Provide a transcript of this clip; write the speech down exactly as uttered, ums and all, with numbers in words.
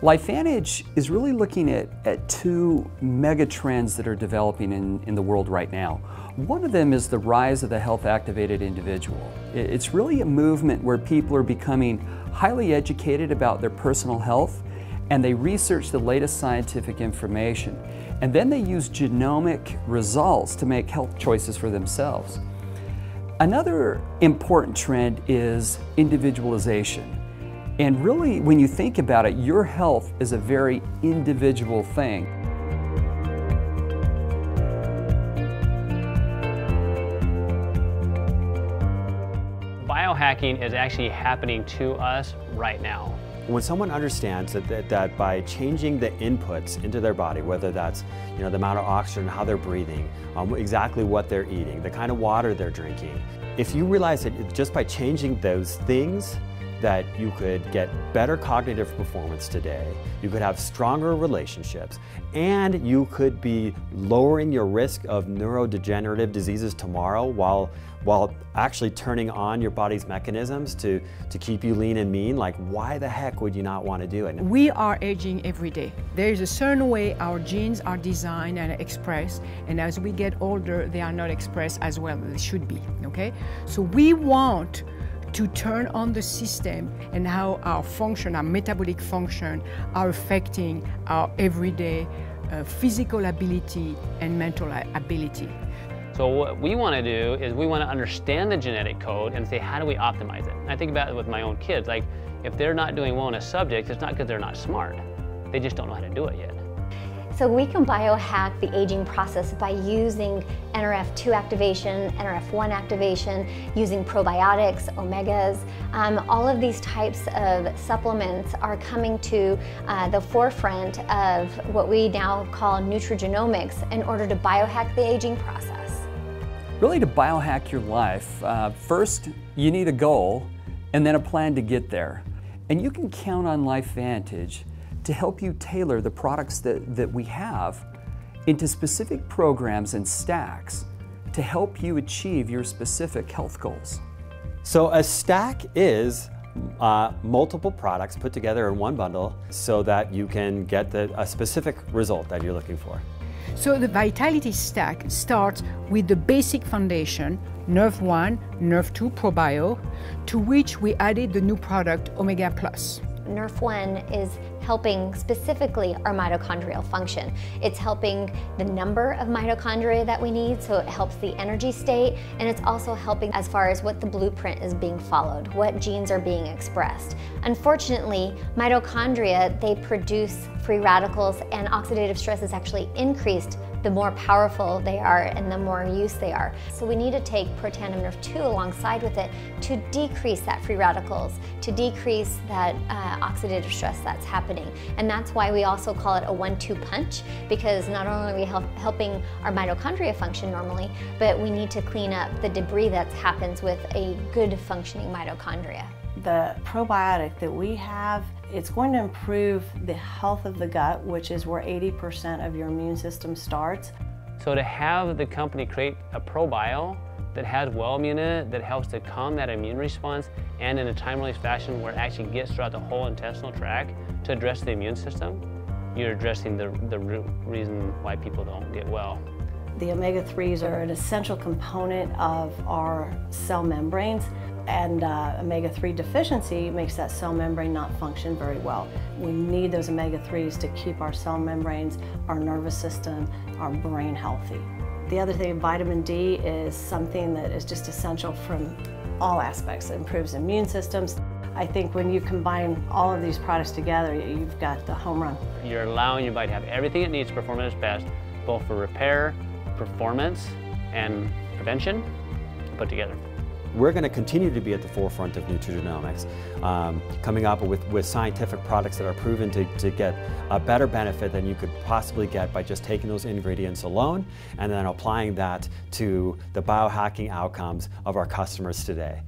LifeVantage is really looking at, at two mega trends that are developing in, in the world right now. One of them is the rise of the health-activated individual. It's really a movement where people are becoming highly educated about their personal health, and they research the latest scientific information. And then they use genomic results to make health choices for themselves. Another important trend is individualization. And really, when you think about it, your health is a very individual thing. Biohacking is actually happening to us right now. When someone understands that, that, that by changing the inputs into their body, whether that's you know, the amount of oxygen, how they're breathing, um, exactly what they're eating, the kind of water they're drinking, if you realize that just by changing those things, that you could get better cognitive performance today, you could have stronger relationships, and you could be lowering your risk of neurodegenerative diseases tomorrow while, while actually turning on your body's mechanisms to, to keep you lean and mean. Like, why the heck would you not want to do it? We are aging every day. There is a certain way our genes are designed and expressed, and as we get older, they are not expressed as well as they should be, okay? So we want to turn on the system and how our function, our metabolic function, are affecting our everyday uh, physical ability and mental ability. So what we want to do is we want to understand the genetic code and say, how do we optimize it? And I think about it with my own kids, like if they're not doing well in a subject, it's not because they're not smart. They just don't know how to do it yet. So we can biohack the aging process by using N R F two activation, N R F one activation, using probiotics, omegas. Um, all of these types of supplements are coming to uh, the forefront of what we now call nutrigenomics in order to biohack the aging process. Really, to biohack your life, uh, first you need a goal and then a plan to get there. And you can count on LifeVantage to help you tailor the products that, that we have into specific programs and stacks to help you achieve your specific health goals. So a stack is uh, multiple products put together in one bundle so that you can get the, a specific result that you're looking for. So the Vitality Stack starts with the basic foundation, N R F one, N R F two, ProBio, to which we added the new product, Omega Plus. N R F one is helping specifically our mitochondrial function. It's helping the number of mitochondria that we need, so it helps the energy state, and it's also helping as far as what the blueprint is being followed, what genes are being expressed. Unfortunately, mitochondria, they produce free radicals, and oxidative stress is actually increased the more powerful they are and the more use they are. So we need to take Protandim N R F two alongside with it to decrease that free radicals, to decrease that uh, oxidative stress that's happening. And that's why we also call it a one two punch, because not only are we help, helping our mitochondria function normally, but we need to clean up the debris that happens with a good functioning mitochondria. The probiotic that we have, it's going to improve the health of the gut, which is where eighty percent of your immune system starts. So to have the company create a probio that has Wellmune in it, that helps to calm that immune response, and in a time-release fashion where it actually gets throughout the whole intestinal tract to address the immune system, you're addressing the, the root reason why people don't get well. The omega threes are an essential component of our cell membranes, and uh, omega three deficiency makes that cell membrane not function very well. We need those omega threes to keep our cell membranes, our nervous system, our brain healthy. The other thing, vitamin D is something that is just essential from all aspects. It improves immune systems. I think when you combine all of these products together, you've got the home run. You're allowing your body to have everything it needs to perform at its best, both for repair, performance, and prevention put together. We're going to continue to be at the forefront of nutrigenomics, um, coming up with, with scientific products that are proven to, to get a better benefit than you could possibly get by just taking those ingredients alone and then applying that to the biohacking outcomes of our customers today.